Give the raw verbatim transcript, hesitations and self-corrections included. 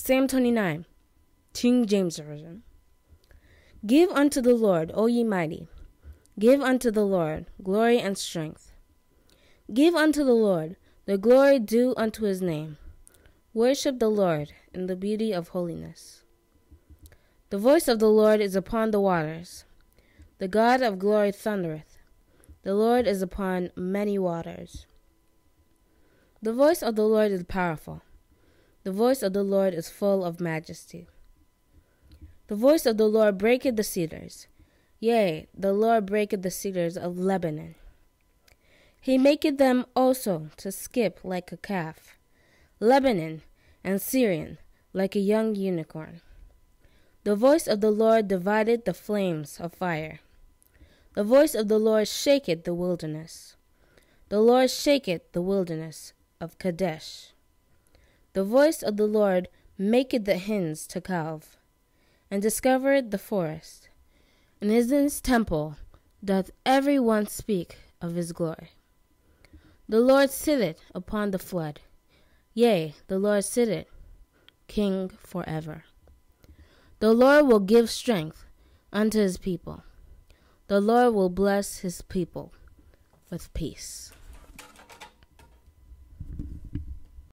Psalm twenty-nine, King James Version. Give unto the Lord, O ye mighty. Give unto the Lord glory and strength. Give unto the Lord the glory due unto his name. Worship the Lord in the beauty of holiness. The voice of the Lord is upon the waters. The God of glory thundereth. The Lord is upon many waters. The voice of the Lord is powerful. The voice of the Lord is full of majesty. The voice of the Lord breaketh the cedars. Yea, the Lord breaketh the cedars of Lebanon. He maketh them also to skip like a calf, Lebanon and Syrian like a young unicorn. The voice of the Lord divideth the flames of fire. The voice of the Lord shaketh the wilderness. The Lord shaketh the wilderness of Kadesh. The voice of the Lord maketh the hens to calve, and discovereth the forest. In his temple doth every one speak of his glory. The Lord sitteth upon the flood. Yea, the Lord sitteth, King forever. The Lord will give strength unto his people. The Lord will bless his people with peace.